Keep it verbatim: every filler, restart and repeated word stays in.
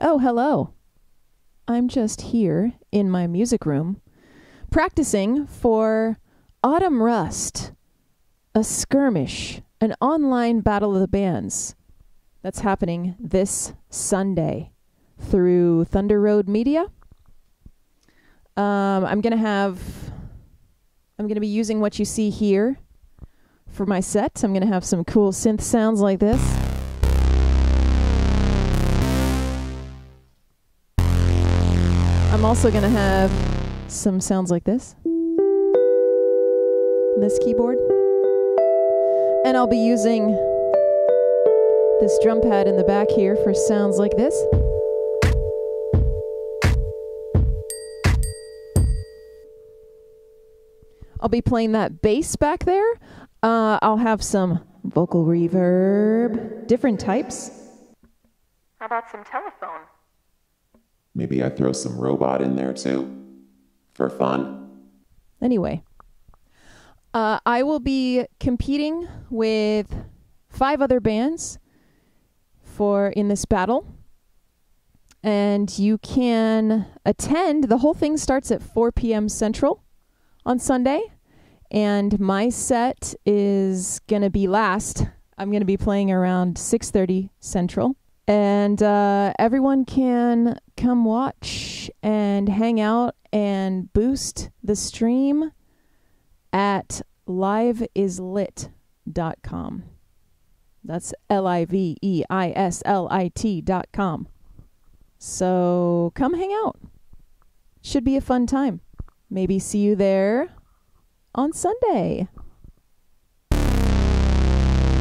Oh, hello. I'm just here in my music room practicing for Autumn Rust, a skirmish, an online battle of the bands that's happening this Sunday through Thunder Road Media. Um, I'm going to have, I'm going to be using what you see here for my set. I'm going to have some cool synth sounds like this. I'm also going to have some sounds like this. This keyboard. And I'll be using this drum pad in the back here for sounds like this. I'll be playing that bass back there. Uh, I'll have some vocal reverb, different types. How about some telephone? Maybe I throw some robot in there too, for fun. Anyway, uh, I will be competing with five other bands for in this battle. And you can attend. The whole thing starts at four p m Central on Sunday. And my set is going to be last. I'm going to be playing around six thirty Central. And uh, everyone can come watch and hang out and boost the stream at live is lit dot com. That's L I V E I S L I T dot com. So come hang out. Should be a fun time. Maybe see you there on Sunday.